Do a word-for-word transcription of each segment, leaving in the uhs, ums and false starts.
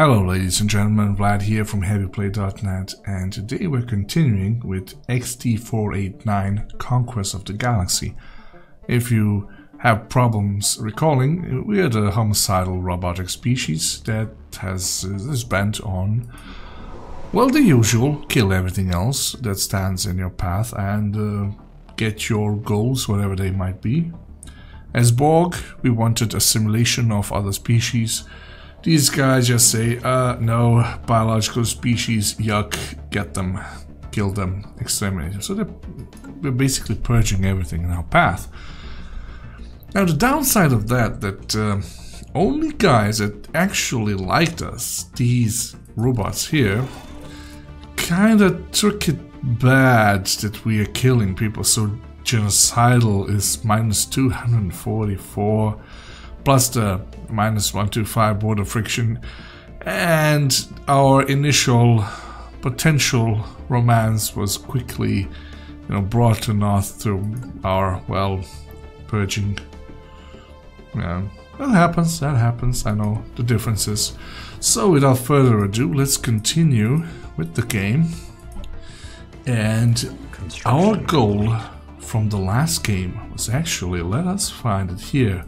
Hello ladies and gentlemen, Vlad here from heavyplay dot net, and today we're continuing with X T four eighty-nine Conquest of the Galaxy. If you have problems recalling, we are the homicidal robotic species that has uh, is bent on, well, the usual: kill everything else that stands in your path and uh, get your goals, whatever they might be. As Borg, we wanted assimilation of other species. These guys just say, uh, no, biological species, yuck, get them, kill them, exterminate them. So they're, we're basically purging everything in our path. Now the downside of that, that uh, only guys that actually liked us, these robots here, kinda took it bad that we are killing people. So genocidal is minus two hundred forty-four. Plus the minus one twenty-five border friction, and our initial potential romance was quickly, you know, brought to naught through our, well, purging. Yeah, that happens, that happens, I know the differences. So without further ado, let's continue with the game. And our goal from the last game was actually, let us find it here,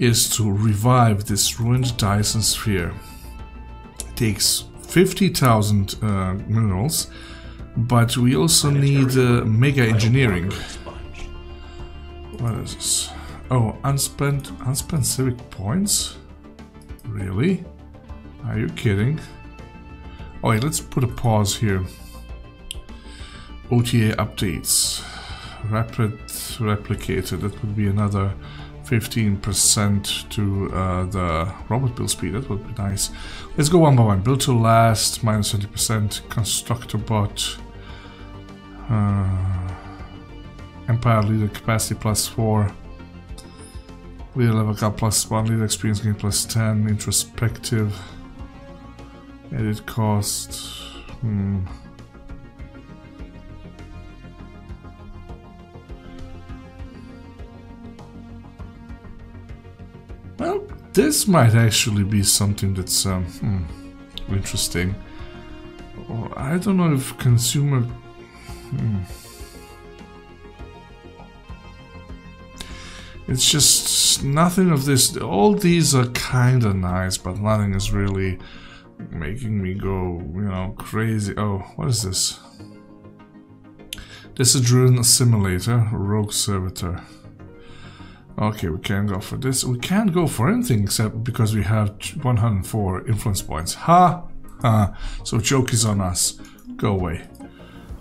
is to revive this ruined Dyson sphere. It takes fifty thousand uh, minerals, but we also need uh, mega engineering. What is this? Oh, unspent unspent civic points? Really? Are you kidding? Oh, wait, let's put a pause here. O T A updates. Rapid replicator, that would be another fifteen percent to uh, the robot build speed, that would be nice. Let's go one by one. Build to last, minus twenty percent, constructor bot, uh, empire leader capacity plus four, leader level cap plus one, leader experience gain plus ten, introspective, edit cost, hmm. Well, this might actually be something that's um, hmm, interesting. Or I don't know if consumer... Hmm. It's just nothing of this. All these are kinda nice, but nothing is really making me go, you know, crazy. Oh, what is this? This is Driven Assimilator, Rogue Servitor. Okay, we can't go for this. We can't go for anything except because we have one hundred four influence points. Ha! Ha! So joke is on us. Go away.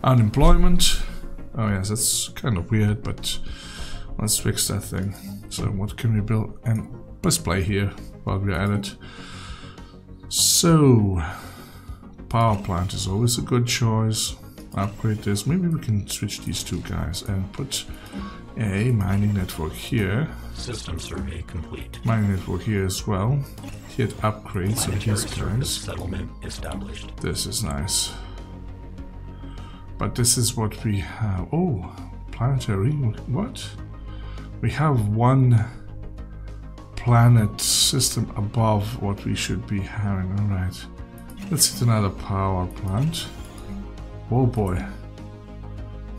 Unemployment. Oh yes, that's kind of weird, but let's fix that thing. So what can we build? And let's play here while we're at it. So, power plant is always a good choice. Upgrade this. Maybe we can switch these two guys and put a mining network here. System survey complete. Mining network here as well. Hit upgrades of these guys. Settlement established. This is nice. But this is what we have. Oh, planetary. What? We have one planet system above what we should be having. Alright. Let's hit another power plant. Oh boy.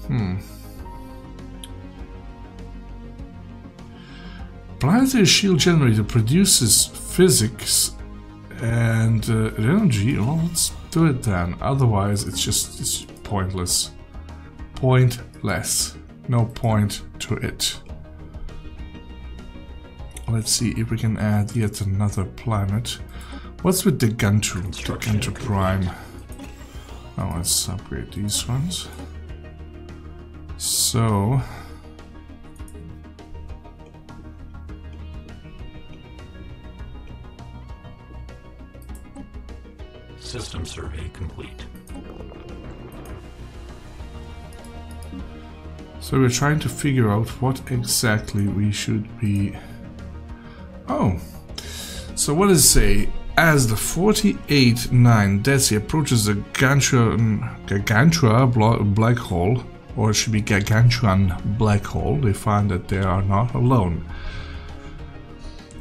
Hmm. Planetary shield generator produces physics and uh, energy. Well, let's do it then. Otherwise, it's just it's pointless. Pointless. No point to it. Let's see if we can add yet another planet. What's with the Guntu? The Guntu Prime. Now oh, let's upgrade these ones. So. System survey complete. So we're trying to figure out what exactly we should be... Oh! So what does it say? As the four eighty-nine Desi approaches the Gargantuan Black Hole, or it should be Gargantuan Black Hole, they find that they are not alone.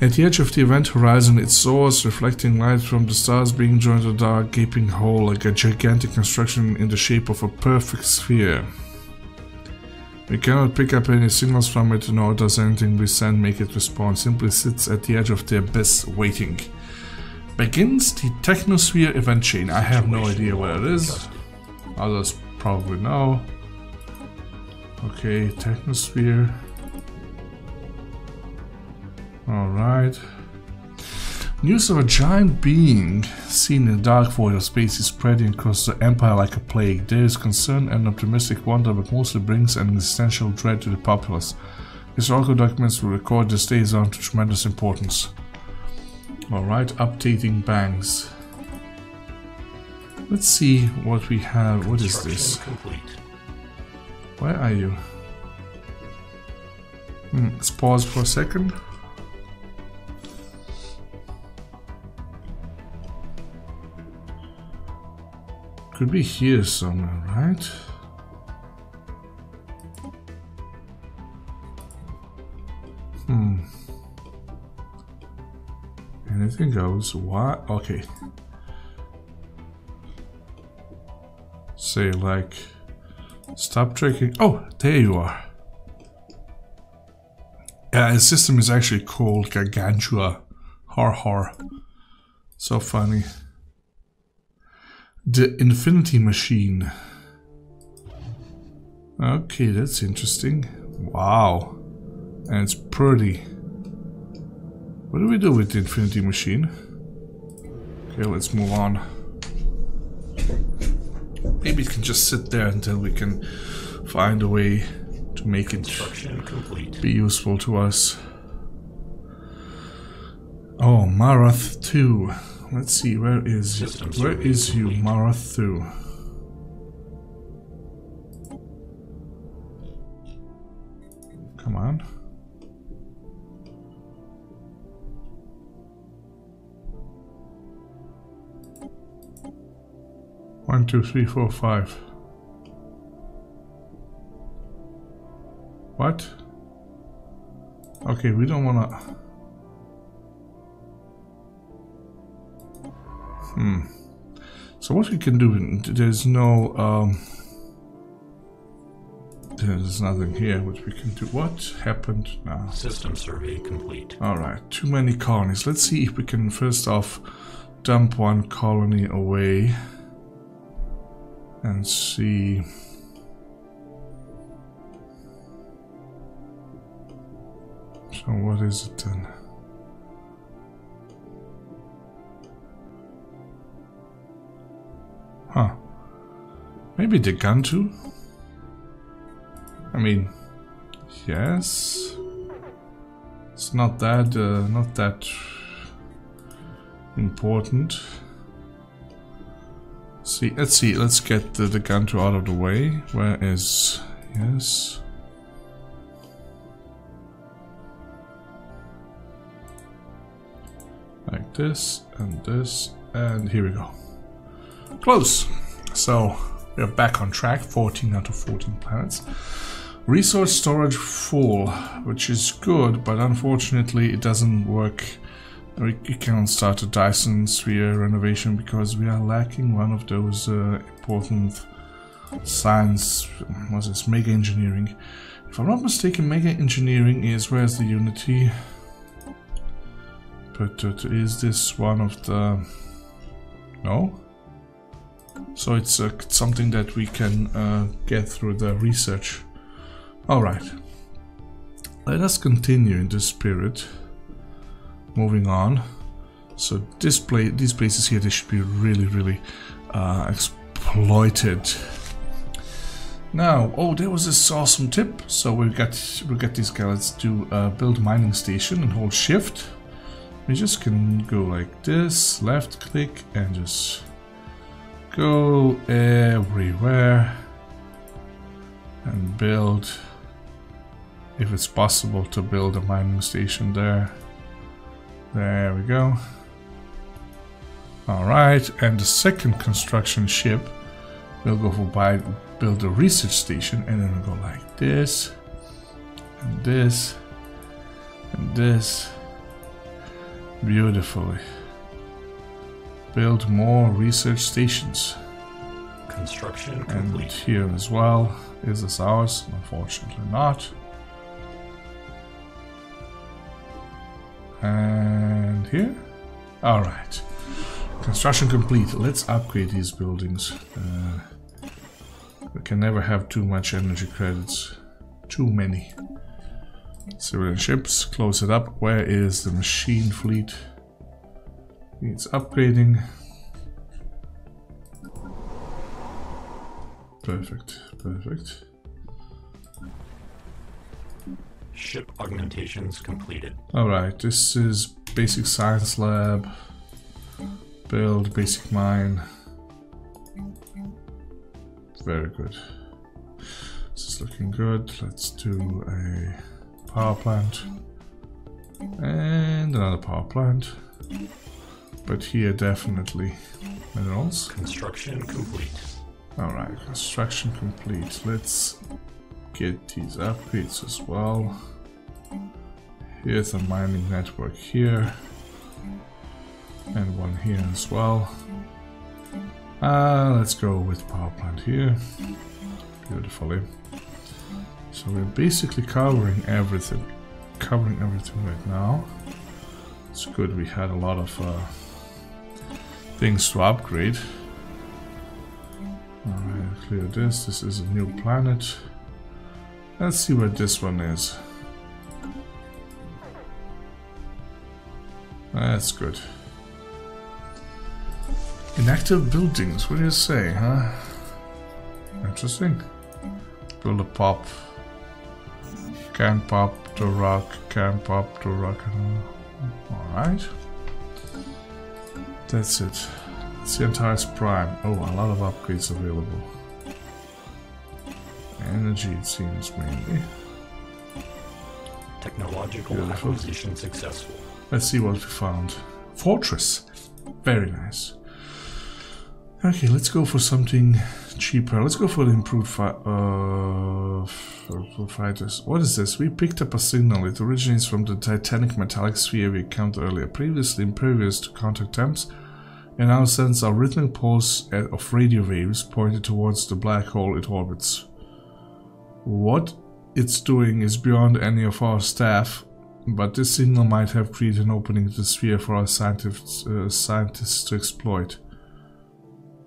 At the edge of the event horizon, its source, reflecting light from the stars, being joined to a dark, gaping hole, like a gigantic construction in the shape of a perfect sphere. We cannot pick up any signals from it, nor does anything we send make it respond. Simply sits at the edge of the abyss, waiting. Begins the Technosphere event chain. I have no idea where it is. Others probably know. Okay, Technosphere. Alright. News of a giant being seen in the dark void of space is spreading across the Empire like a plague. There is concern and optimistic wonder, but mostly brings an existential dread to the populace. Historical documents will record this day's on to tremendous importance. Alright, updating banks. Let's see what we have. What is this? Complete. Where are you? Hmm, let's pause for a second. Could be here somewhere, right? Hmm. Anything goes. Why? Okay. Say, like, stop tracking. Oh, there you are. Yeah, his system is actually called Gargantua. Har har. So funny. The Infinity Machine. Okay, that's interesting. Wow. And it's pretty. What do we do with the Infinity Machine? Okay, let's move on. Maybe it can just sit there until we can find a way to make it complete. Be useful to us. Oh, Marath two. Let's see, where is Systems where is you, Marathu? Come on. One, two, three, four, five. What? Okay, we don't wanna. Hmm. So what we can do, there's no, um, there's nothing here which we can do. What happened now? System survey complete. Alright, too many colonies. Let's see if we can first off dump one colony away and see. So what is it then? Huh. Maybe the Gantu? I mean, yes. It's not that, uh, not that important. See, let's see, let's get the, the Gantu out of the way. Where is, yes. Like this, and this, and here we go. Close. So we're back on track. fourteen out of fourteen planets. Resource storage full, which is good, but unfortunately it doesn't work. We cannot start a Dyson sphere renovation because we are lacking one of those uh, important science. What is this? Mega engineering. If I'm not mistaken, mega engineering is where's the unity? But uh, is this one of the? No. So it's uh, something that we can uh, get through the research. Alright. Let us continue in this spirit. Moving on. So this pla these places here, they should be really, really uh, exploited. Now, oh, there was this awesome tip. So we've got, we've got these guys to uh, build a mining station and hold shift. We just can go like this, left click and just go everywhere and build, if it's possible to build a mining station there. There we go. Alright, and the second construction ship will go for buy, build a research station, and then we'll go like this, and this, and this, Beautifully. Build more research stations. Construction complete. And here as well. Is this ours? Unfortunately not. And here? Alright. Construction complete. Let's upgrade these buildings. Uh, we can never have too much energy credits. Too many. Civilian ships. Close it up. Where is the machine fleet? Needs upgrading. Perfect, perfect. Ship augmentations completed. Alright, this is basic science lab. Build basic mine. Very good. This is looking good. Let's do a power plant. And another power plant. But here definitely minerals. Construction complete. Alright, construction complete. Let's get these upgrades as well. Here's a mining network here. And one here as well. Uh, let's go with power plant here. Beautifully. So we're basically covering everything. Covering everything right now. It's good we had a lot of uh, things to upgrade. Alright, clear this. This is a new planet. Let's see what this one is. That's good. Inactive buildings, what do you say, huh? Interesting. Build a pop. Can pop the rock, can pop the rock. Alright. That's it. It's the entire prime. Oh, a lot of upgrades available. Energy, it seems, mainly. Technological Beautiful. acquisition successful. Let's see what we found. Fortress. Very nice. Okay, let's go for something cheaper. Let's go for the improved fi uh, for fighters. What is this? We picked up a signal. It originates from the titanic metallic sphere we encountered earlier. Previously impervious to contact temps. And now sends a rhythmic pulse of radio waves pointed towards the black hole it orbits. What it's doing is beyond any of our staff, but this signal might have created an opening to the sphere for our scientists, uh, scientists to exploit.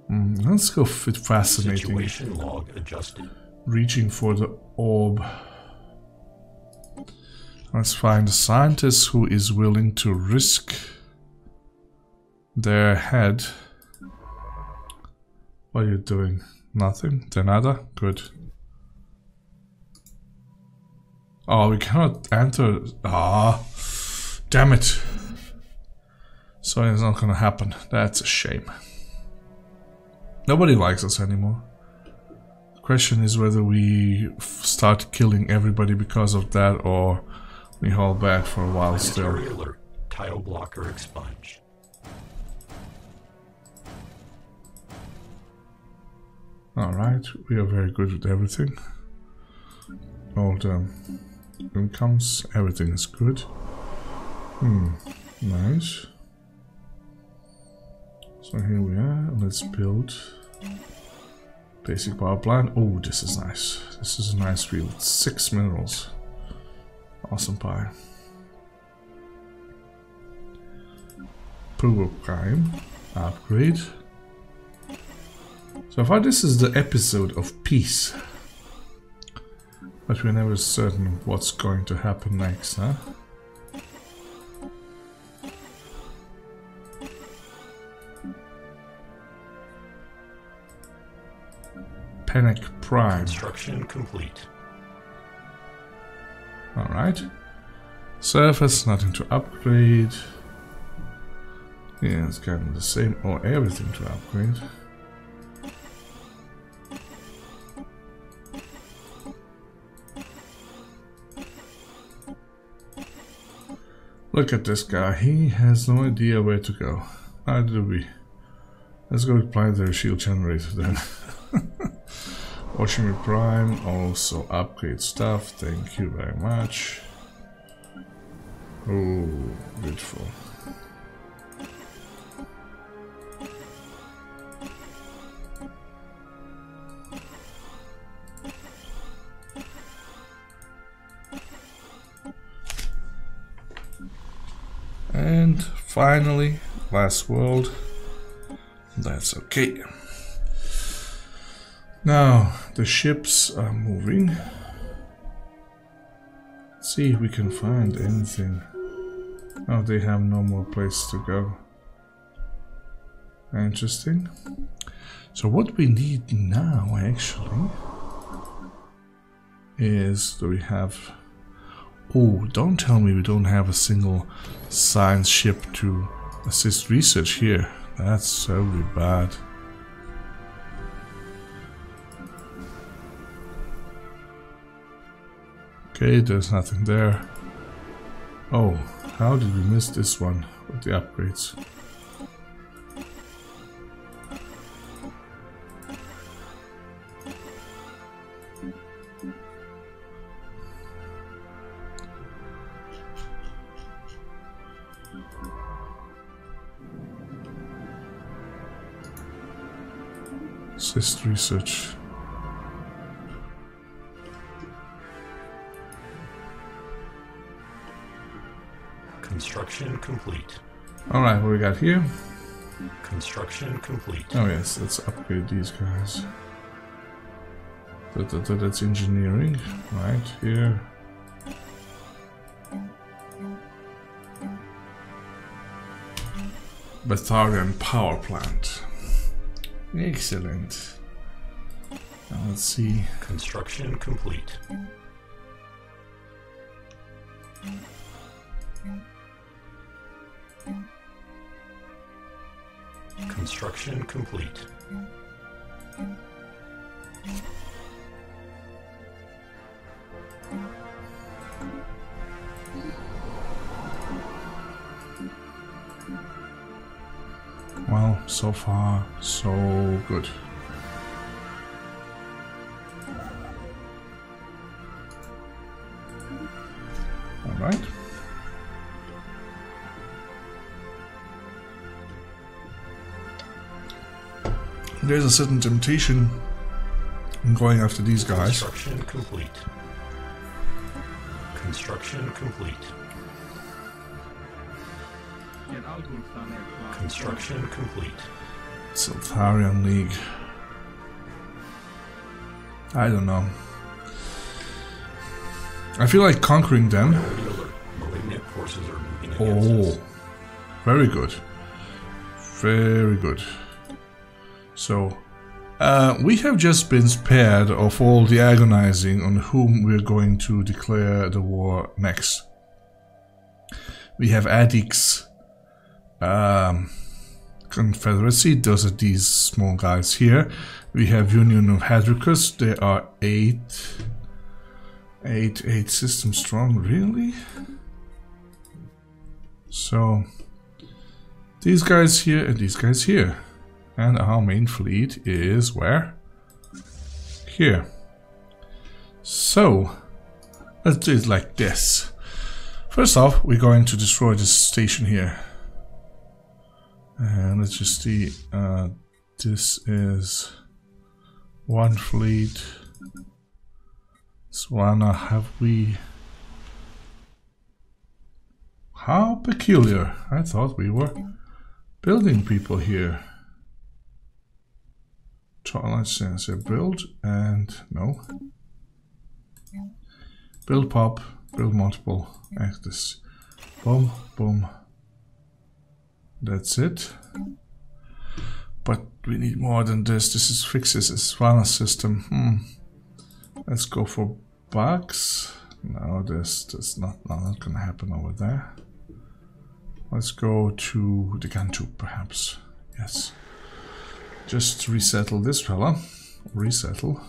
Mm, let's go with fascinating. Situation log adjusted. Reaching for the orb. Let's find a scientist who is willing to risk their head. What are you doing? Nothing? De nada? Good. Oh, we cannot enter. Ah, damn it. So it's not gonna happen. That's a shame. Nobody likes us anymore. The question is whether we start killing everybody because of that, or we hold back for a while still. Alert. Tile blocker expunge. Alright, we are very good with everything. All the incomes, everything is good. Hmm, nice. So here we are, let's build basic power plant. Oh, this is nice. This is a nice field. Six minerals. Awesome pie. Purple Prime. Upgrade. So far this is the episode of peace. But we're never certain of what's going to happen next, huh? Panic Prime. Construction complete. Alright. Surface, nothing to upgrade. Yeah, it's kind of the same. Or oh, everything to upgrade. Look at this guy, he has no idea where to go. Neither do we. Let's go with planetary shield generator then. Ocean Prime, also upgrade stuff, thank you very much. Oh, beautiful. And finally, last world. That's okay. Now, the ships are moving. Let's see if we can find anything. Oh, they have no more place to go. Interesting. So what we need now, actually, is do we have... Oh, don't tell me we don't have a single science ship to assist research here. That's so bad. Okay, there's nothing there. Oh, how did we miss this one with the upgrades? Assist research. Construction complete. Alright, what we got here? Construction complete. Oh yes, let's upgrade these guys. That, that, that, that's engineering. Right here. Batarian power plant. Excellent. Now let's see. Construction complete. Construction complete. Well, so far, so good. All right. There's a certain temptation in going after these guys. Construction complete. Construction complete. Construction complete. Saltharian League. I don't know. I feel like conquering them. Oh, very good. Very good. So, uh, we have just been spared of all the agonizing on whom we're going to declare the war next. We have Addicks Um, Confederacy, those are these small guys here. We have Union of Hadricus, they are eight, eight, eight systems strong, really? So, these guys here and these guys here. And our main fleet is where? Here. So, let's do it like this. First off, we're going to destroy this station here. And let's just see, uh, this is one fleet. Wana, have we... How peculiar. I thought we were building people here. Challenge sensor, build, and no. Build pop, build multiple, access. Boom, boom. That's it. But we need more than this. This is Phrixus, it's Vana system. Hmm. Let's go for bugs. No, this that's not, no, not gonna happen over there. Let's go to the Gantu, perhaps. Yes. Just resettle this fella. Resettle.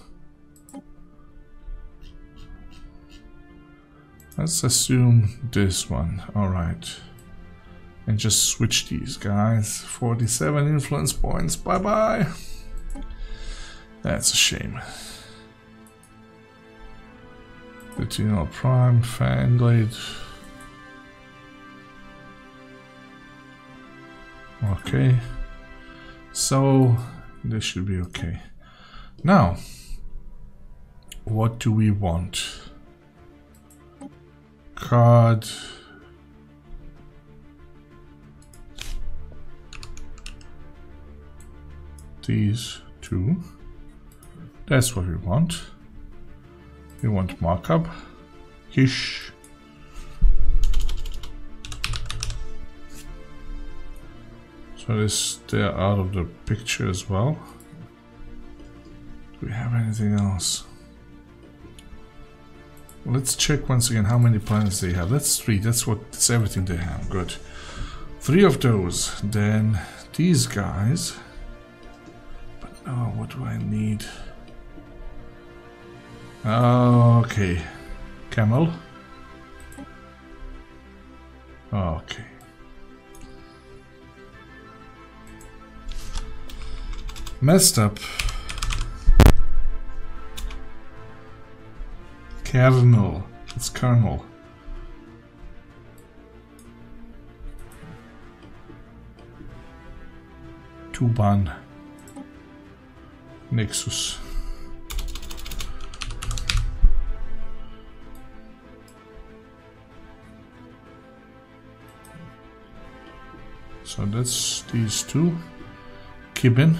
Let's assume this one. Alright. And just switch these guys. forty-seven influence points. Bye bye. That's a shame. The T N L Prime, Fanglade. Okay. So, this should be okay. Now, what do we want? Card. these two. That's what we want. We want markup. Hish. So this, they're out of the picture as well. Do we have anything else? Let's check once again how many planets they have. That's three. That's what. That's everything they have. Good. Three of those. Then these guys. But now, what do I need? Okay. Camel. Okay. Messed up. Kernel. It's kernel. Tuban. Nexus. So that's these two. Kibin.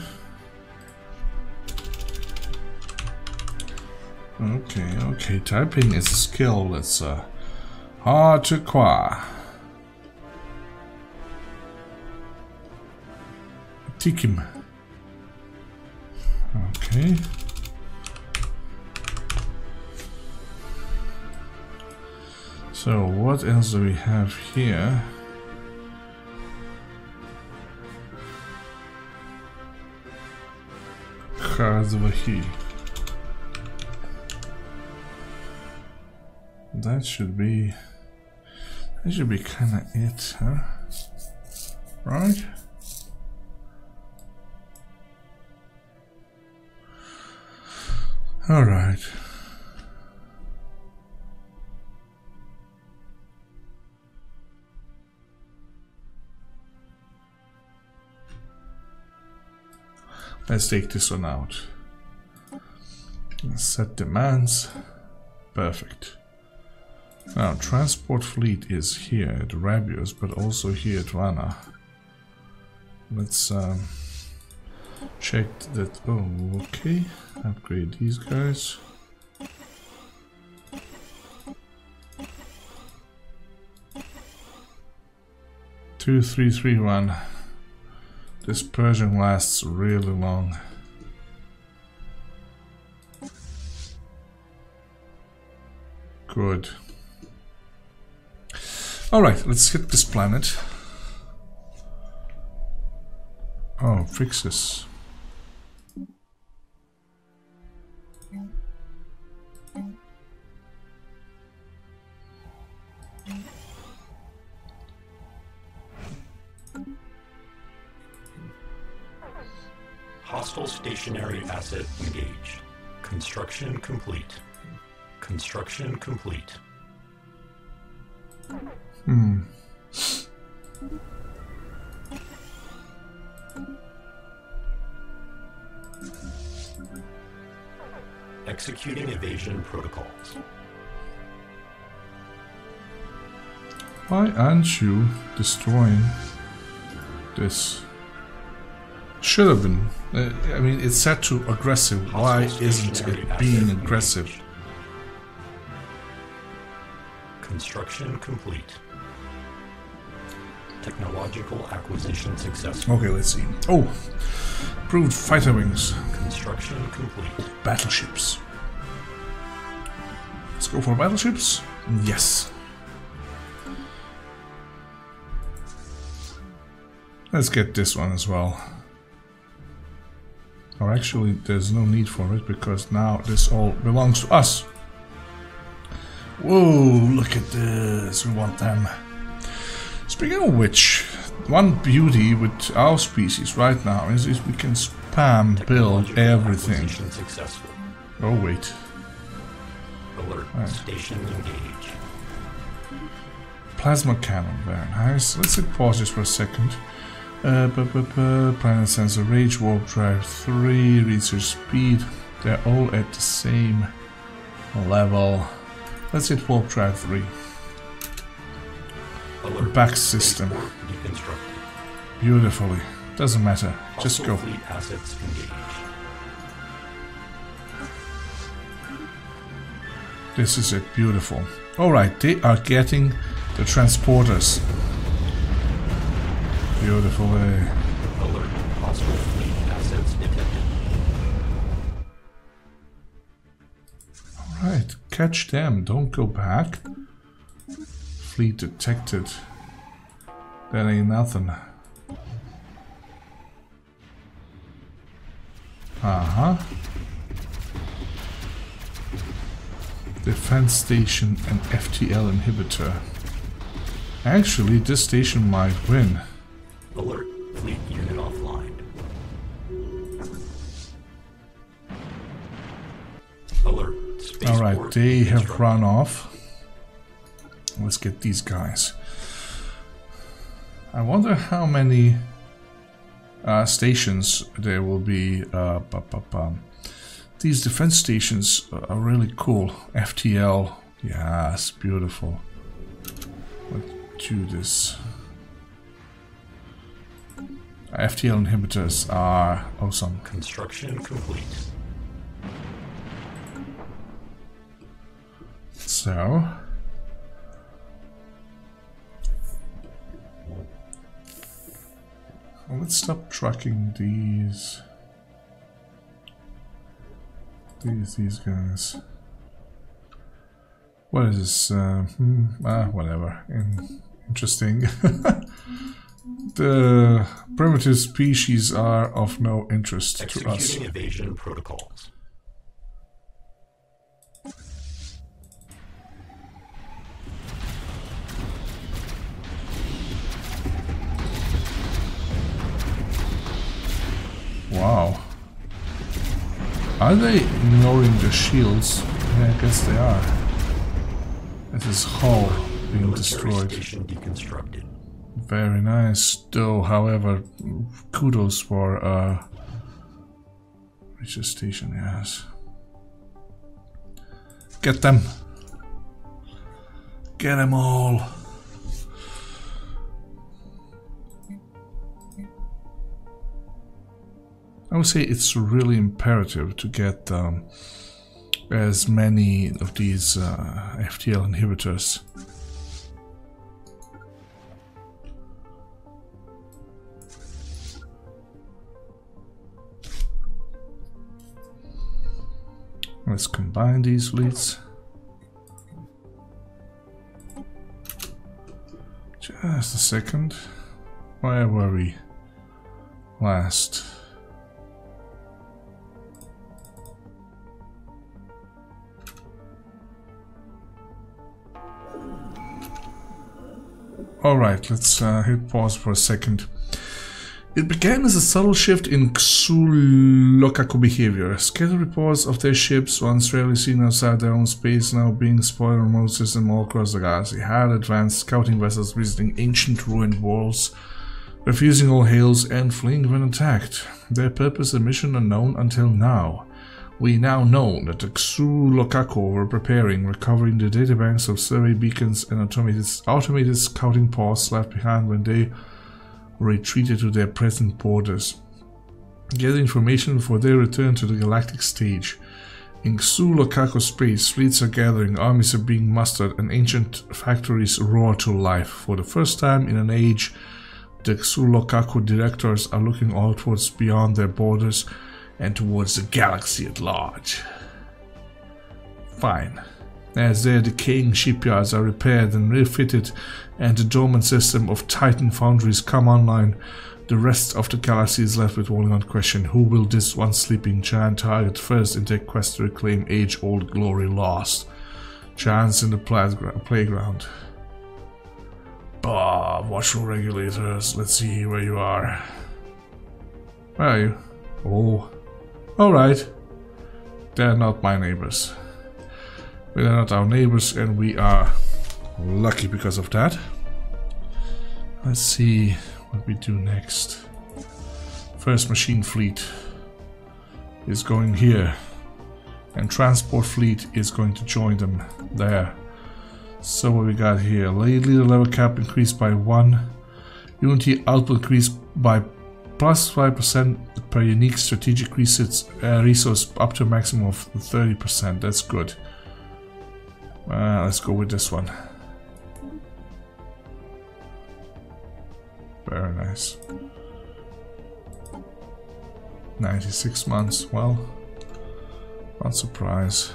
Okay, okay, typing is a skill that's uh, hard to acquire. Tikim. Okay. So, what else do we have here? Hazvahi. That should be, that should be kinda it, huh? Right? Alright. Let's take this one out. Set demands. Perfect. Now, transport fleet is here at Rabius, but also here at Vana. Let's um, check that. Oh, okay. Upgrade these guys. two three three one. This Persian lasts really long. Good. Alright, let's hit this planet. Oh, Phrixus. Hostile stationary asset engaged. Construction complete. Construction complete. Hmm. Executing evasion protocols. Why aren't you destroying this? Should have been. Uh, I mean, it's set to aggressive. Why isn't it being aggressive? Construction complete. Technological acquisition successful. Okay, let's see. Oh! Improved fighter wings. Construction complete. Battleships. Let's go for battleships. Yes. Let's get this one as well. Or actually, there's no need for it because now this all belongs to us. Whoa, look at this. We want them. Speaking of which, one beauty with our species right now is, is we can spam build everything. Oh wait. Alert. Right. Station engaged. Plasma cannon, very nice. Let's pause this for a second. Uh, b -b -b planet sensor, rage warp drive three, research speed. They're all at the same level. Let's hit warp drive three. Back system. Beautifully. Doesn't matter. Just go. This is it. Beautiful. Alright, they are getting the transporters. Beautiful. Eh? Alert. Possible fleet assets detected. Alright. Catch them. Don't go back. Fleet detected. That ain't nothing. Uh-huh. Defense station and F T L inhibitor. Actually, this station might win. Alert. Fleet unit offline. Alert. Space Alright, they have run off. Let's get these guys. I wonder how many uh, stations there will be. Uh, bu bu bu. These defense stations are really cool. F T L, yes, beautiful. Let's do this. F T L inhibitors are awesome. Construction complete. So. Let's stop tracking these these these guys. What is this? Uh, hmm, ah, whatever. In interesting. The primitive species are of no interest Executing to us. Evasion protocols. Wow. Are they ignoring the shields? Yeah, I guess they are. This is hull being destroyed. Very nice. Though, however, kudos for uh research station, yes. Get them. Get them all. I would say it's really imperative to get um, as many of these uh, F T L inhibitors. Let's combine these leads. Just a second. Where were we last? Alright, let's uh, hit pause for a second. It began as a subtle shift in Xul'lokaku behavior. Scattered reports of their ships, once rarely seen outside their own space, now being spoiled on remote systems all across the galaxy. Hard advanced scouting vessels visiting ancient ruined walls, refusing all hails and fleeing when attacked. Their purpose and mission unknown until now. We now know that the Xuloka'ko were preparing, recovering the databanks of survey beacons and automated, automated scouting pods left behind when they retreated to their present borders. Gather information for their return to the galactic stage. In Xuloka'ko space, fleets are gathering, armies are being mustered, and ancient factories roar to life. For the first time in an age, the Xuloka'ko directors are looking outwards beyond their borders and towards the galaxy at large. Fine. As their decaying shipyards are repaired and refitted and the dormant system of Titan foundries come online, the rest of the galaxy is left with only one question: who will this once sleeping giant target first in their quest to reclaim age-old glory lost? Giants in the playground. Bah, watchful regulators, let's see where you are. Where are you? Oh. Alright. They're not my neighbors. They're not our neighbors, and we are lucky because of that. Let's see what we do next. First machine fleet is going here, and transport fleet is going to join them there. So what we got here? Leader level cap increased by one. Unity output increased by plus five percent per unique strategic resets, uh, resource up to a maximum of thirty percent. That's good. Uh, let's go with this one. Very nice. ninety-six months, well, not surprised.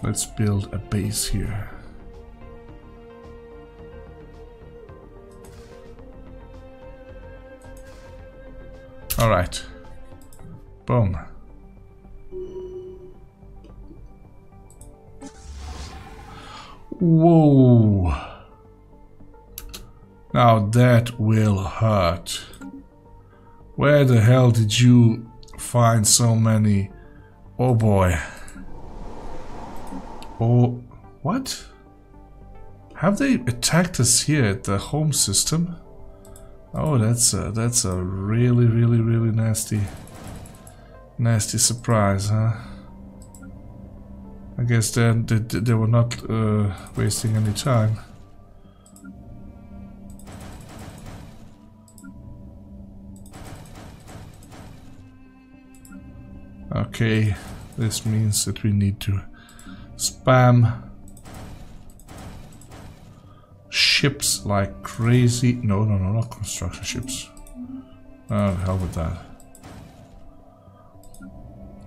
Let's build a base here. All right. Boom. Whoa. Now that will hurt. Where the hell did you find so many? Oh boy. Oh, what? Have they attacked us here at the home system? Oh, that's a, that's a really, really, really nasty, nasty surprise, huh? I guess then they, they were not uh, wasting any time. Okay, this means that we need to spam ships like crazy. No, no, no, not construction ships. Oh, hell with that.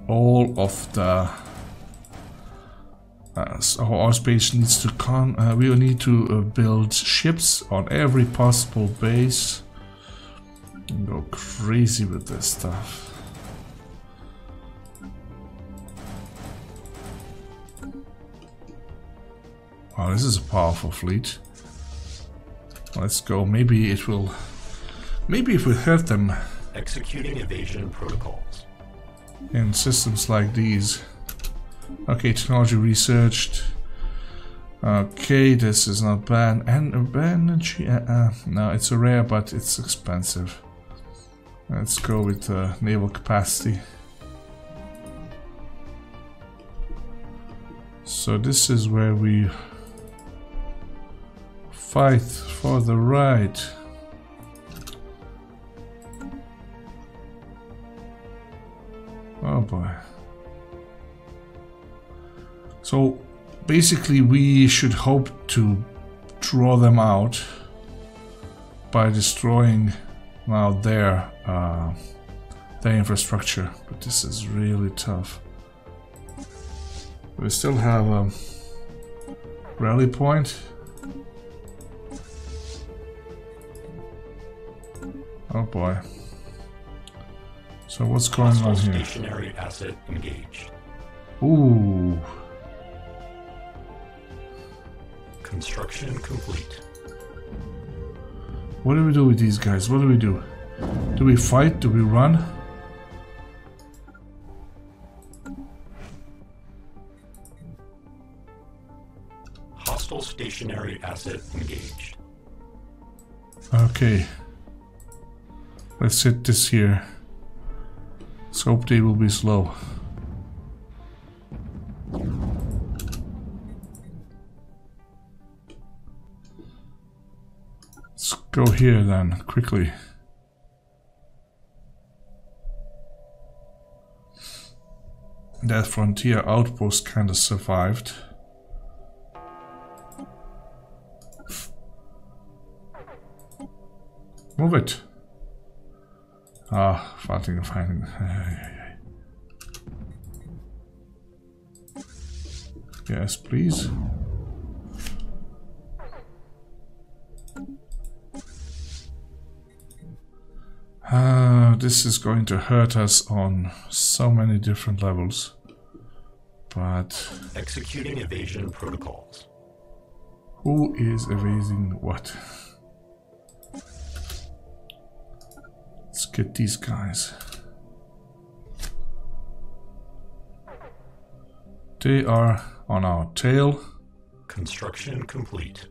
All of the... Uh, so our space needs to con... Uh, we will need to uh, build ships on every possible base. And go crazy with this stuff. Oh, this is a powerful fleet. Let's go. Maybe it will... Maybe it will hurt them. Executing evasion protocols. In systems like these. Okay, technology researched. Okay, this is not bad. And energy... Uh, uh, no, it's a rare, but it's expensive. Let's go with uh, naval capacity. So this is where we... Fight for the right. Oh boy. So basically we should hope to draw them out by destroying now their uh, their infrastructure, but this is really tough. We still have a rally point. Oh boy. So what's going on here? Stationary asset engaged. Ooh. Construction complete. What do we do with these guys? What do we do? Do we fight? Do we run? Hostile stationary asset engaged. Okay. Let's hit this here. Let's hope they will be slow. Let's go here then, quickly. That frontier outpost kinda survived. Move it. Ah, fighting, fighting. Yes, please. Ah, this is going to hurt us on so many different levels. But executing evasion protocols. Who is evading what? Let's get these guys. They are on our tail. Construction complete.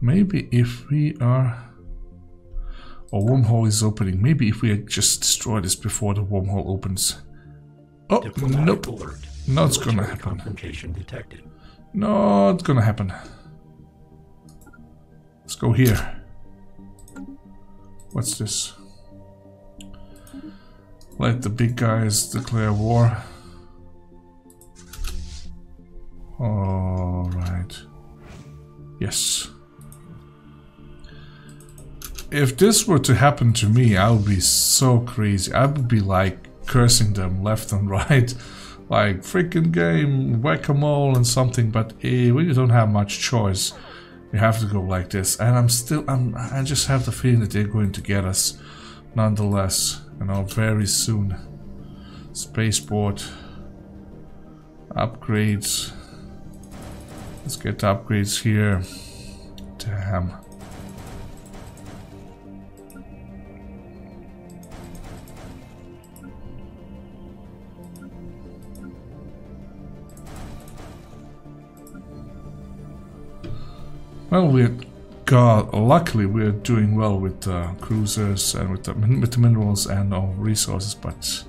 Maybe if we are... A wormhole is opening. Maybe if we had just destroyed this before the wormhole opens. Oh, nope. Alert. Not Military gonna happen. Confrontation detected. Not gonna happen. Let's go here. What's this? Let the big guys declare war. All right. Yes. If this were to happen to me, I would be so crazy. I would be like cursing them left and right. Like freaking game, whack-a-mole and something, but eh, when you don't have much choice, you have to go like this. And I'm still, I'm, I just have the feeling that they're going to get us, nonetheless, you know, very soon. Spaceport. Upgrades. Let's get the upgrades here. Damn. Well, we're God. Luckily, we're doing well with uh, cruisers and with the, with the minerals and all resources. But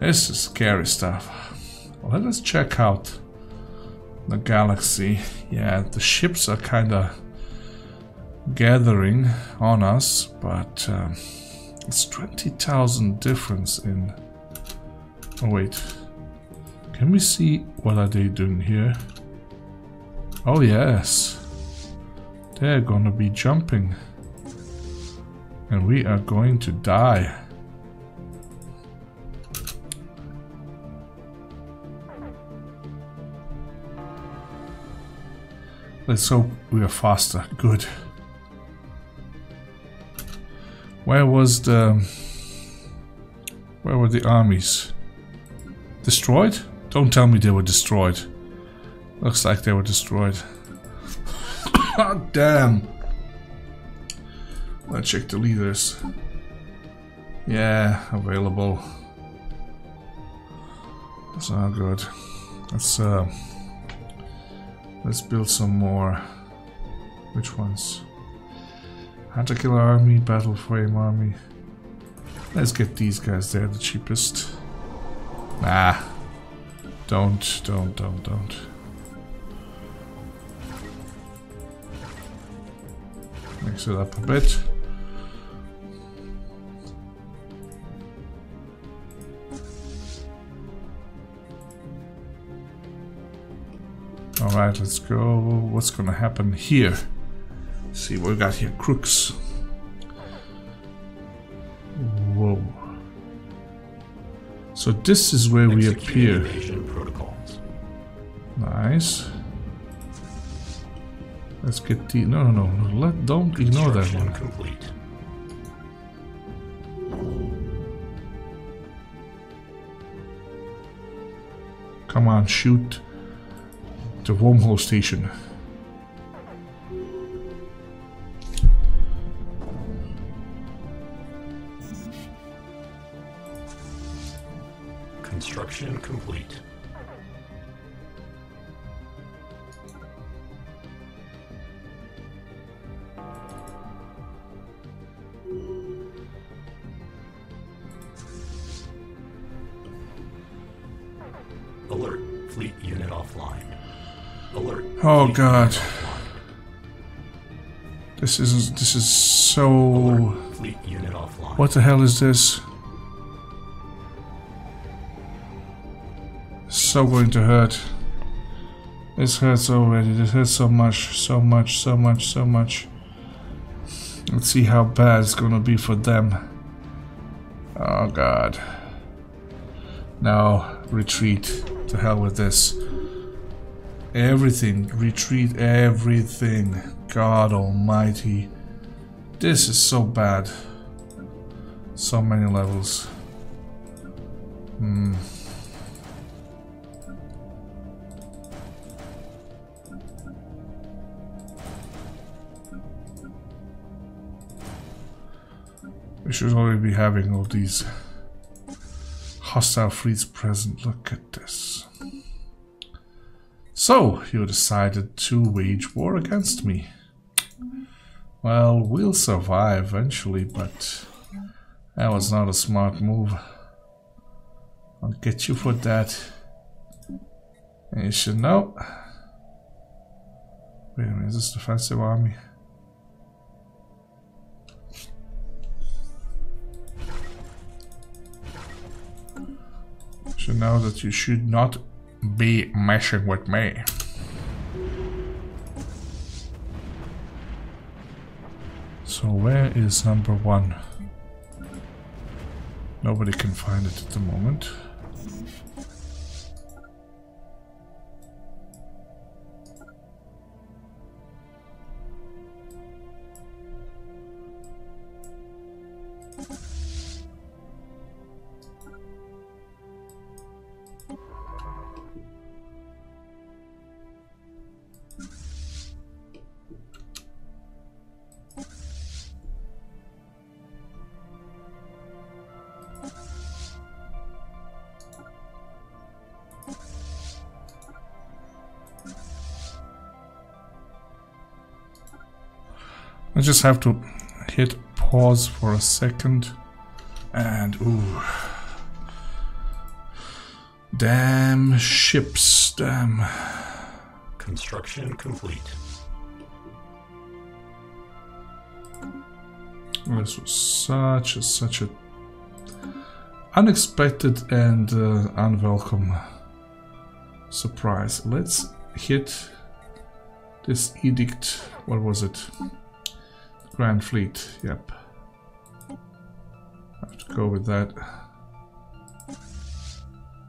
this is scary stuff. Let us check out the galaxy. Yeah, the ships are kind of gathering on us, but um, it's twenty thousand difference in. Oh wait, can we see what are they doing here? Oh yes. They're gonna be jumping. And we are going to die. Let's hope we are faster. Good. Where was the... Where were the armies? Destroyed? Don't tell me they were destroyed. Looks like they were destroyed. Oh, damn. Let's check the leaders. Yeah, available. That's not good. Let's uh, let's build some more. Which ones? Hunter Killer Army, Battle Frame Army. Let's get these guys. They're the cheapest. Nah. Don't, don't, don't, don't. Mix it up a bit. Alright, let's go. What's gonna happen here? Let's see what we got here. Crooks. Whoa. So this is where we appear. Nice. Let's get the... No, no, no. Let, don't ignore that one. Complete. Come on, shoot the wormhole station. Construction complete. Oh god. This is this is so fleet unit offline. What the hell is this? So going to hurt. This hurts already. This hurts so much, so much, so much, so much. Let's see how bad it's gonna be for them. Oh god. Now retreat. To hell with this. Everything, retreat, everything. God almighty. This is so bad. So many levels. Hmm. We should already be having all these hostile fleets present. Look at this. So, you decided to wage war against me. Well, we'll survive eventually, but that was not a smart move. I'll get you for that. And you should know. Wait a minute, is this defensive army? So now that you should not be messing with me. So where is number one? Nobody can find it at the moment. I just have to hit pause for a second and ooh. Damn ships, damn. Construction complete. This was such a such a unexpected and uh, unwelcome surprise. Let's hit this edict. What was it? Grand Fleet, yep. I have to go with that.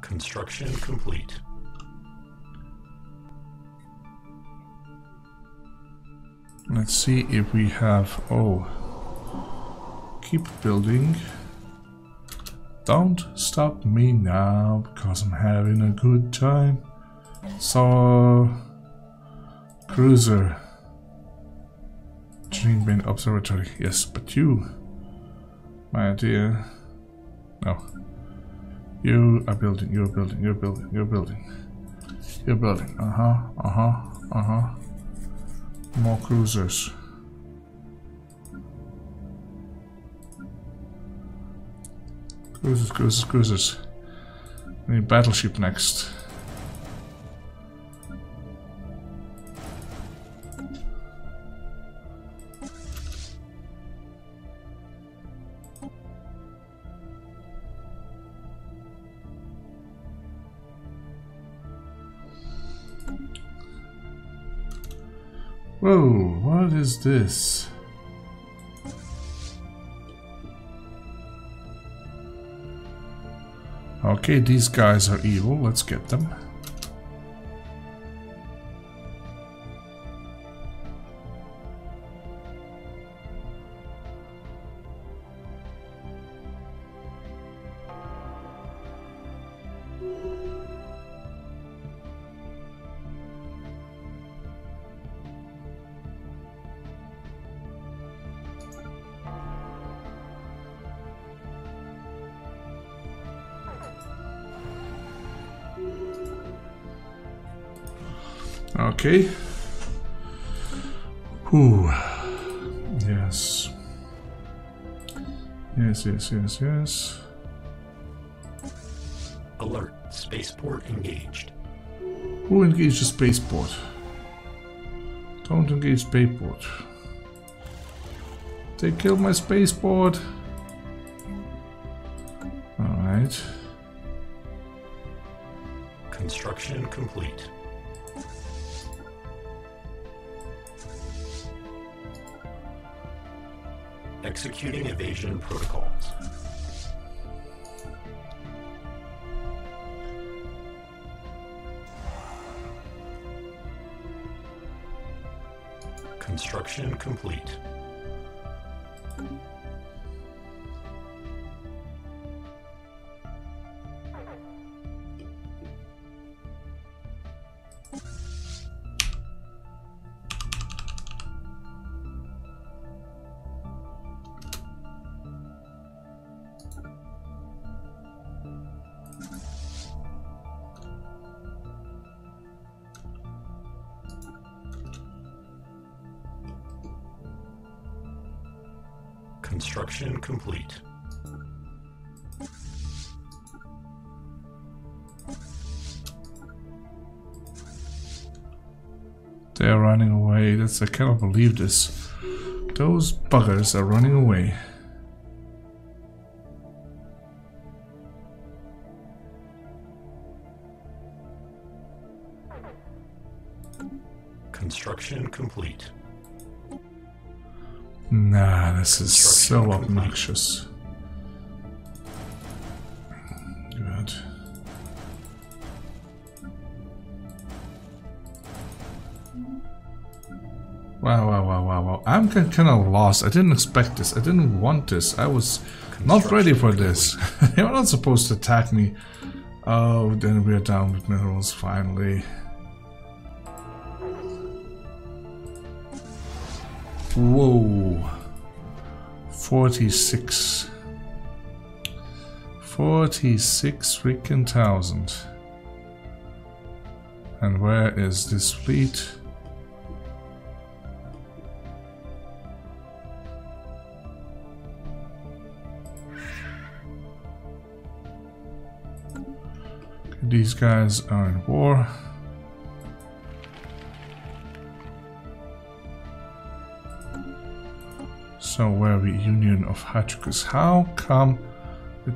Construction complete. Let's see if we have... Oh. Keep building. Don't stop me now, because I'm having a good time. So... Cruiser. Main observatory, yes, but you, my dear, no, you are building, you're building, you're building, you're building, you're building, uh-huh, uh-huh, uh-huh, more cruisers, cruisers, cruisers, cruisers, we need battleship next. Whoa, what is this? Okay, these guys are evil. Let's get them. Okay. Ooh. Yes. Yes, yes, yes, yes. Alert. Spaceport engaged. Who engaged the spaceport? Don't engage spaceport. They killed my spaceport. Alright. Construction complete. Executing evasion protocols. Construction complete. Construction complete. They are running away. That's, I cannot believe this. Those buggers are running away. Construction complete. Nah, this is so obnoxious. Good. Wow, wow, wow, wow, wow. I'm kind of lost. I didn't expect this. I didn't want this. I was not ready for this. They were not supposed to attack me. Oh, then we're down with minerals finally. Whoa, forty-six, forty-six freaking thousand. And where is this fleet? These guys are in war. So where we Union of Hatchikos? How come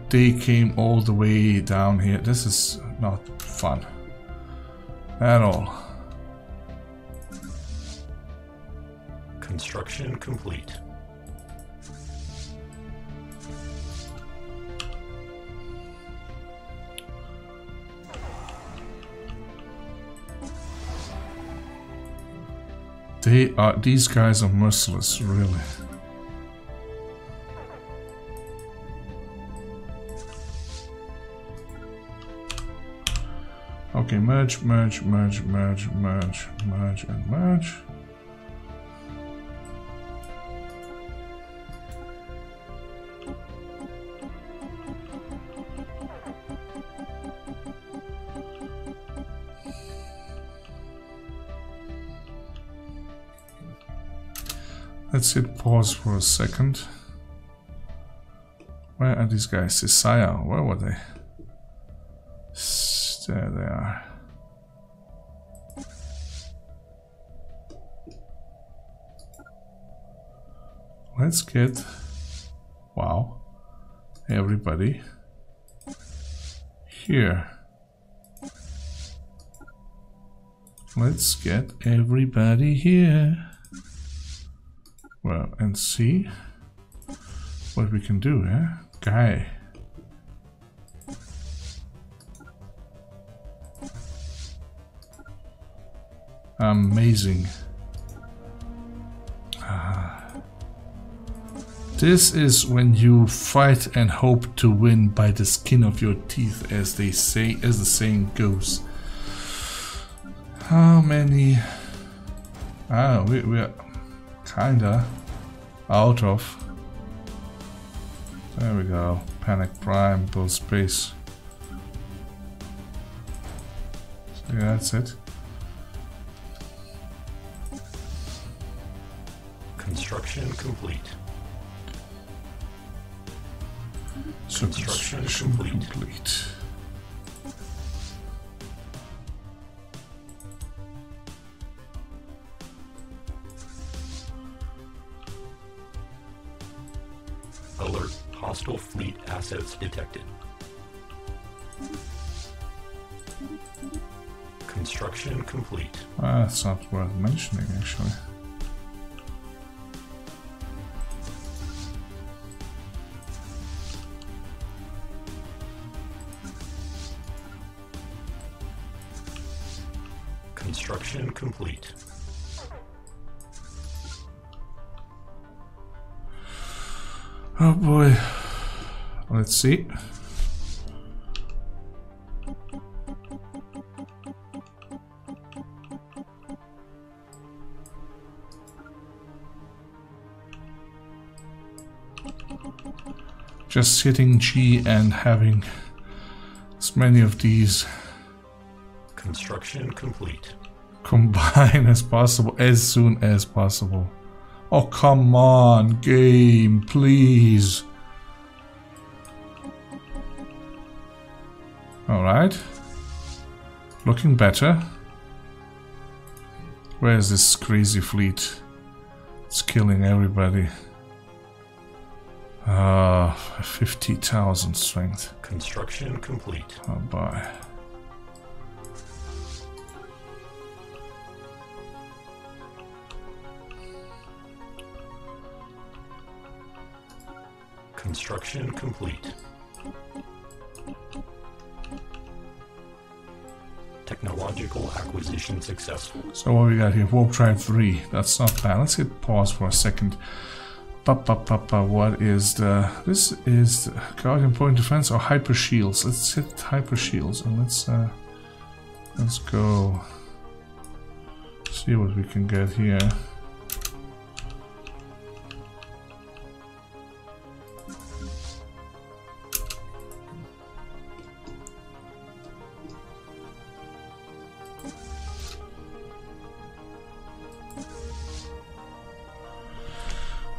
they came all the way down here? This is not fun at all. Construction complete. They are. These guys are merciless, really. Okay, merge, merge, merge, merge, merge, merge, and merge. Let's hit pause for a second. Where are these guys? Isaiah, where were they? There they are. Let's get... Wow. Everybody. Here. Let's get everybody here. Well, and see what we can do, eh? Guy. Amazing. Ah. This is when you fight and hope to win by the skin of your teeth, as they say, as the saying goes. How many? Ah, we, we're kinda out of. There we go. Panic Prime, build space. So yeah, that's it. Construction complete. So construction, construction complete. complete. Alert. Hostile fleet assets detected. Construction complete. Ah, that's not worth mentioning, actually. Construction complete. Oh boy. Let's see. Just hitting G and having as many of these. Construction complete. Combine as possible, as soon as possible. Oh, come on, game, please. Alright. Looking better. Where is this crazy fleet? It's killing everybody. Ah, uh, fifty thousand strength. Construction complete. Oh, bye. Construction complete. Technological acquisition successful. So what we got here? Warp Drive three. That's not bad. Let's hit pause for a second. Papa, papa, what is the... This is the Guardian Point Defense or Hyper Shields. Let's hit Hyper Shields and let's... Uh, let's go... See what we can get here.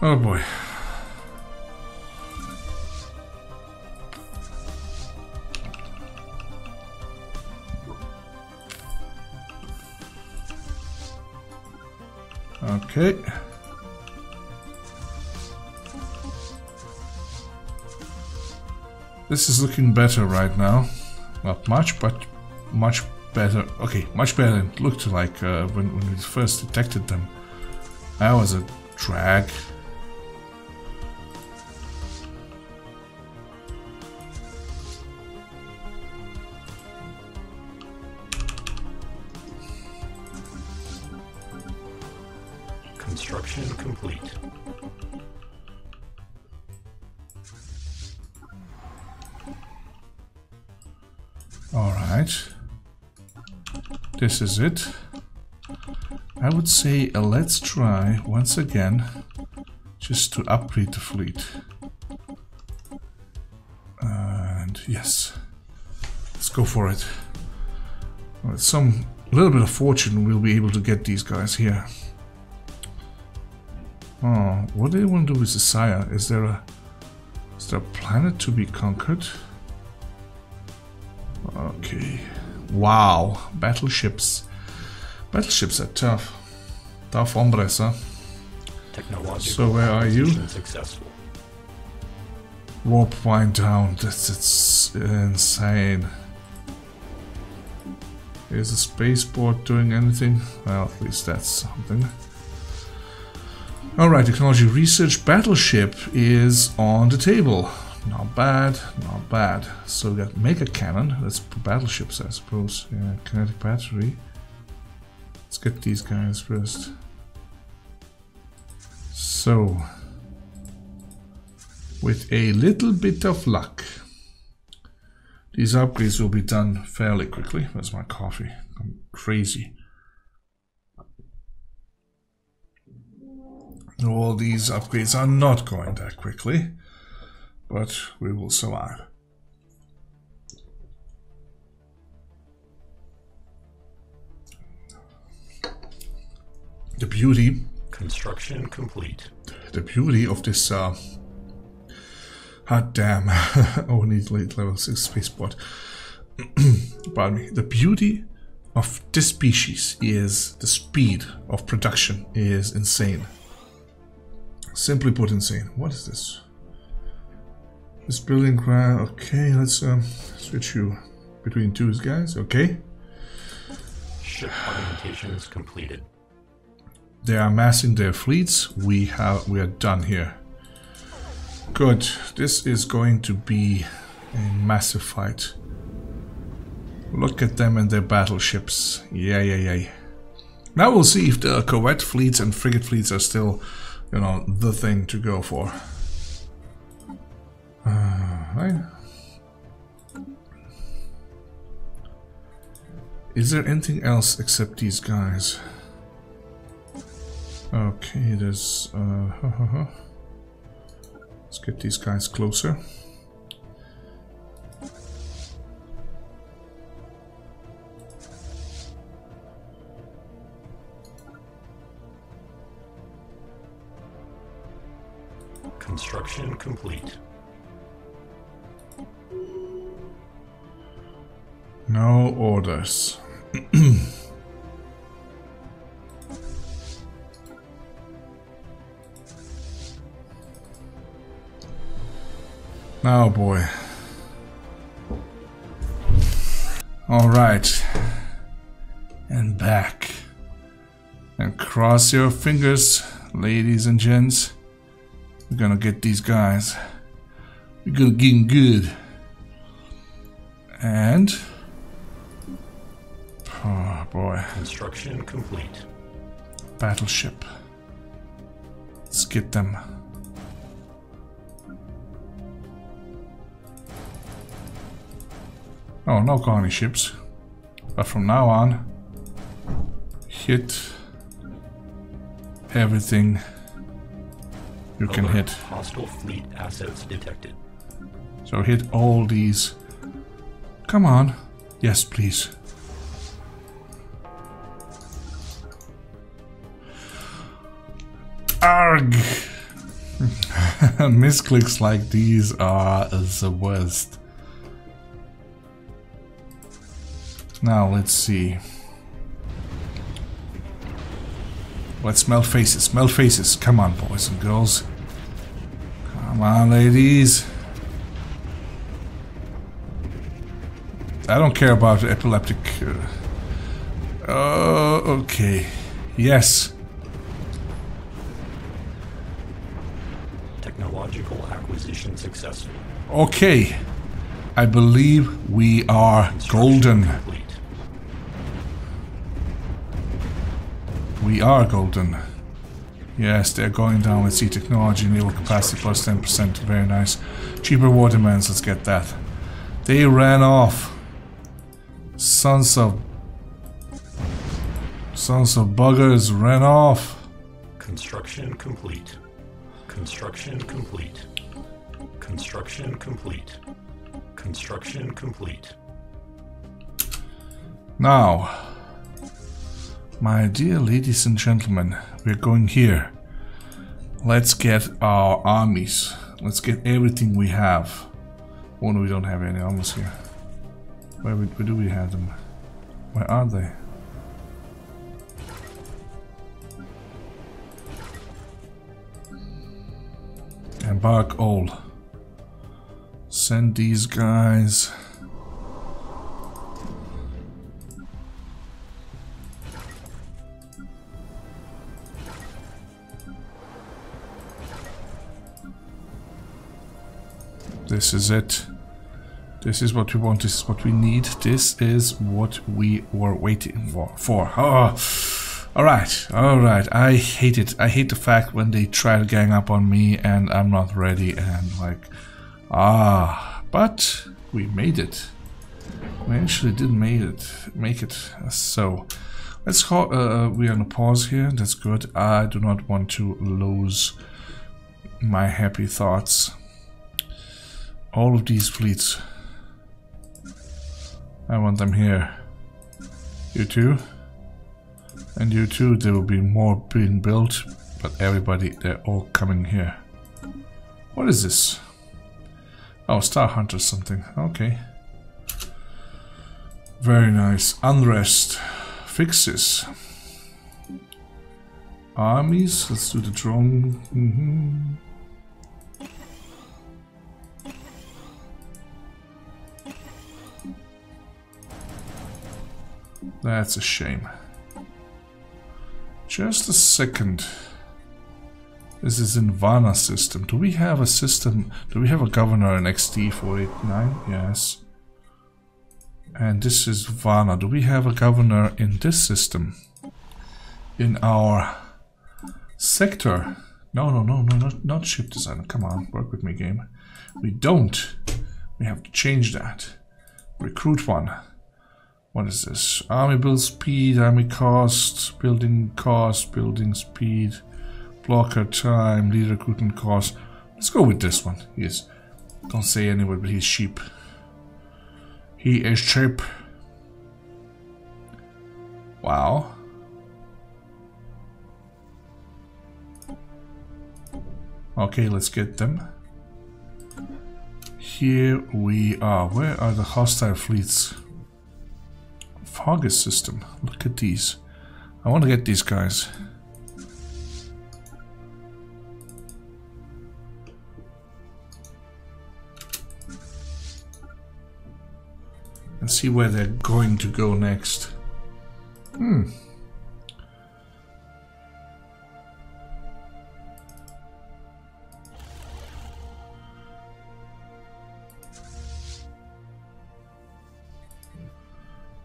Oh boy. Okay. This is looking better right now. Not much, but much better. Okay, much better than it looked like uh, when, when we first detected them. That was a drag. This is it. I would say uh, let's try once again just to upgrade the fleet. And yes, let's go for it. With some little bit of fortune we'll be able to get these guys here. Oh, what do they want to do with the Sire? Is there a is there a planet to be conquered? Okay. Wow, battleships. Battleships are tough. Tough hombres, huh? So where are you? Successful. Warp wind down. That's it's insane. Is the spaceport doing anything? Well, at least that's something. Alright, technology research. Battleship is on the table. Not bad, not bad. So we got mega cannon. That's battleships, I suppose. Yeah, kinetic battery. Let's get these guys first. So, with a little bit of luck, these upgrades will be done fairly quickly. Where's my coffee? I'm crazy. All these upgrades are not going that quickly. But we will survive. The beauty. Construction complete. The beauty of this. Uh, hot damn! Only late level six spaceport. Pardon me. The beauty of this species is the speed of production is insane. Simply put, insane. What is this? This building ground, okay, let's um, switch you between two guys, okay. Ship orientation is completed. They are amassing their fleets, we have we are done here. Good, this is going to be a massive fight. Look at them and their battleships, yeah, yeah, yeah. Now we'll see if the corvette fleets and frigate fleets are still, you know, the thing to go for. Uh, is there anything else except these guys? Okay, there's... Uh, huh, huh, huh. Let's get these guys closer. Construction complete. No orders. Oh boy. Alright. And back. And cross your fingers, ladies and gents. We're gonna get these guys. We're gonna get them good. And... oh boy. Construction complete. Battleship. Let's get them. Oh, no colony ships. But from now on, hit everything you can hit. Hostile fleet assets detected. So hit all these. Come on. Yes, please. Arg! Misclicks like these are the worst. Now let's see. Let's smell faces, smell faces. Come on, boys and girls. Come on, ladies. I don't care about epileptic. Uh, uh, okay. Yes. Technological acquisition successful. Okay. I believe we are golden. Complete. We are golden. Yes, they're going down with sea technology, naval capacity plus ten percent. Very nice. Cheaper watermans, let's get that. They ran off. Sons of... Sons of buggers ran off. Construction complete. Construction complete. Construction complete. Construction complete. Now... my dear ladies and gentlemen, we're going here. Let's get our armies. Let's get everything we have. Oh no, we don't have any armies here. Where, where do we have them? Where are they? Embark all. Send these guys. This is it. This is what we want. This is what we need. This is what we were waiting for. Oh. Alright, alright. I hate it. I hate the fact when they try to gang up on me and I'm not ready and like... ah. But we made it. We actually did make it. Make it. So, let's call... Uh, we are on a pause here. That's good. I do not want to lose my happy thoughts. All of these fleets. I want them here. You too. And you too. There will be more being built. But everybody, they're all coming here. What is this? Oh, Star Hunter something. Okay. Very nice. Unrest. Fixes. Armies. Let's do the drone. Mm-hmm. That's a shame. Just a second. This is in Vana system. Do we have a system? Do we have a governor in X T four eighty-nine? Yes. And this is Vana. Do we have a governor in this system? In our sector? No, no, no, no, not, not ship design. Come on, work with me, game. We don't. We have to change that. Recruit one. What is this? Army build speed, army cost, building cost, building speed, blocker time, leader recruitment cost. Let's go with this one. Yes. Don't say anyway, but he's cheap. He is cheap. Wow. Okay, let's get them. Here we are. Where are the hostile fleets? Fogus system. Look at these. I want to get these guys. and see where they're going to go next. Hmm.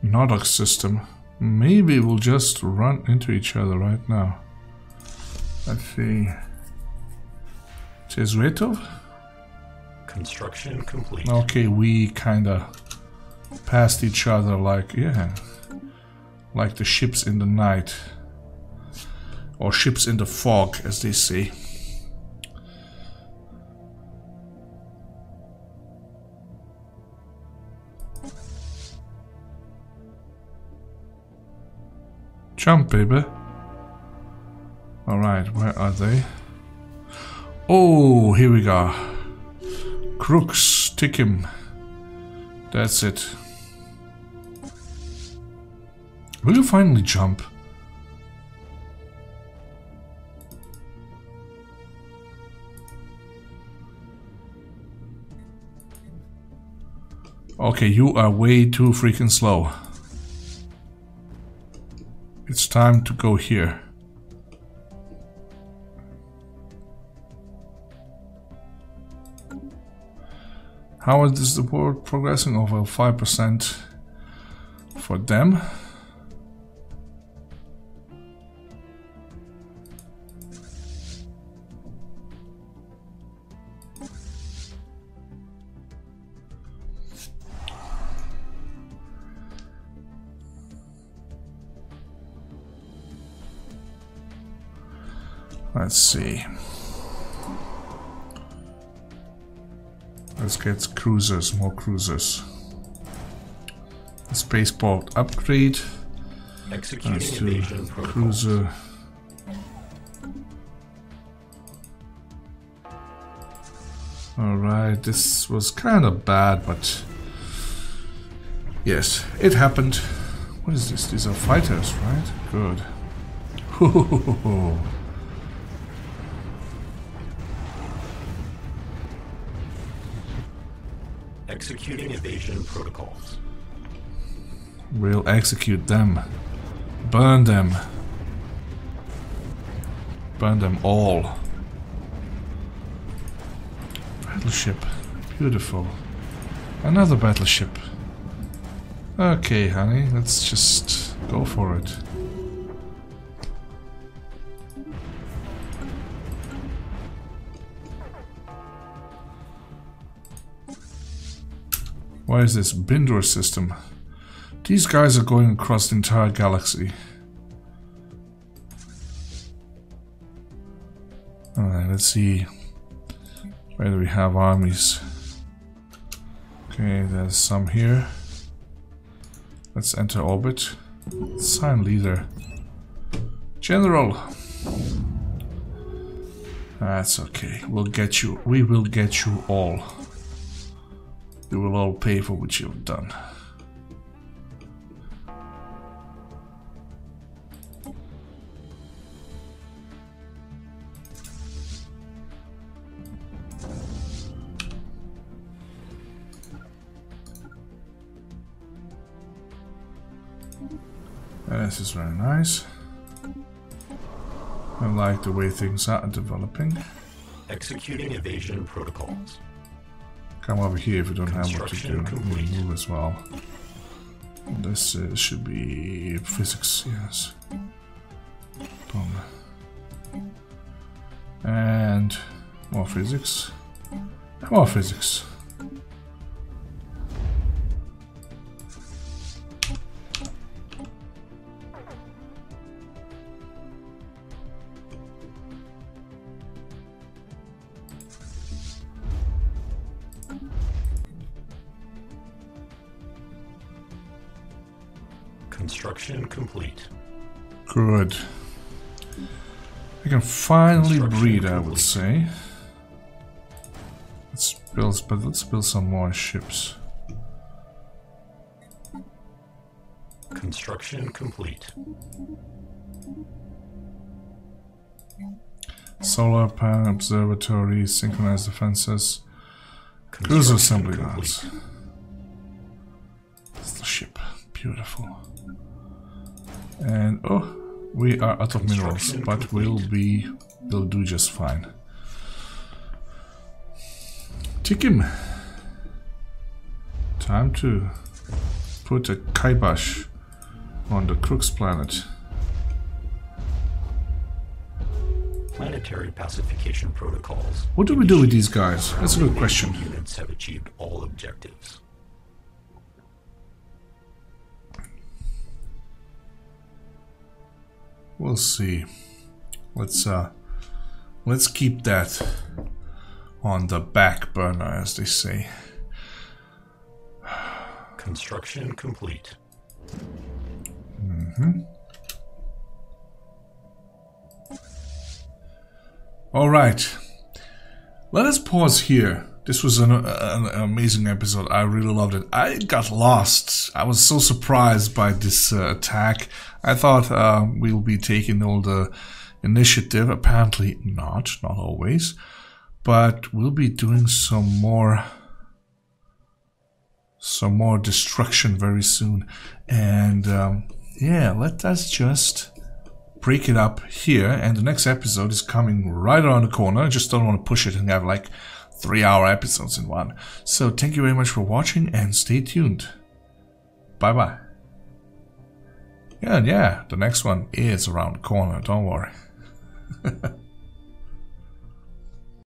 Nodok system. Maybe we'll just run into each other right now. Let's see. Cezuetov? Construction complete. Okay, we kinda passed each other like, yeah. Like the ships in the night. Or ships in the fog, as they say. Jump, baby. Alright, where are they? Oh, here we go. Crooks, tick him. That's it. Will you finally jump? Okay, you are way too freaking slow. It's time to go here. How is the board progressing? Over five percent for them. Let's see. Let's get cruisers, more cruisers. Spaceport upgrade. Executing invasion protocols. Cruiser. Alright, this was kind of bad, but yes, it happened. What is this? These are fighters, right? Good. Hoo-hoo-hoo-hoo-hoo. Executing evasion protocols. We'll execute them. Burn them. Burn them all. Battleship. Beautiful. Another battleship. Okay, honey, let's just go for it. Why is this Bindor system? These guys are going across the entire galaxy. Alright, let's see. Where do we have armies? Okay, there's some here. Let's enter orbit. Sign leader. General! That's okay. We'll get you. We will get you all. You will all pay for what you have done. This is very nice. I like the way things are developing. Executing evasion protocols. Come over here if you don't have what to do. We'll move as well. This uh, should be physics, yes. Boom. And more physics. More physics. Construction complete. Good. We can finally breed, I would say. Let's build, but let's build some more ships. Construction complete. Solar panel observatory, synchronized defenses, cruiser assembly lines. Beautiful. And oh, we are out of minerals, but we'll be we'll do just fine. Tikim. Time to put a kibosh on the Crooks planet. Planetary pacification protocols. What do we do with these guys? That's a good question. Units have achieved all objectives. We'll see. Let's uh, let's keep that on the back burner, as they say. Construction complete. Mm-hmm. All right. Let us pause here. This was an, an amazing episode. I really loved it. I got lost. I was so surprised by this uh, attack. I thought uh, we'll be taking all the initiative. Apparently not. Not always. But we'll be doing some more... some more destruction very soon. And um, yeah, let us just break it up here. And the next episode is coming right around the corner. I just don't want to push it and have like three hour episodes in one. So thank you very much for watching and stay tuned. Bye bye. Yeah, yeah, the next one is around the corner, don't worry.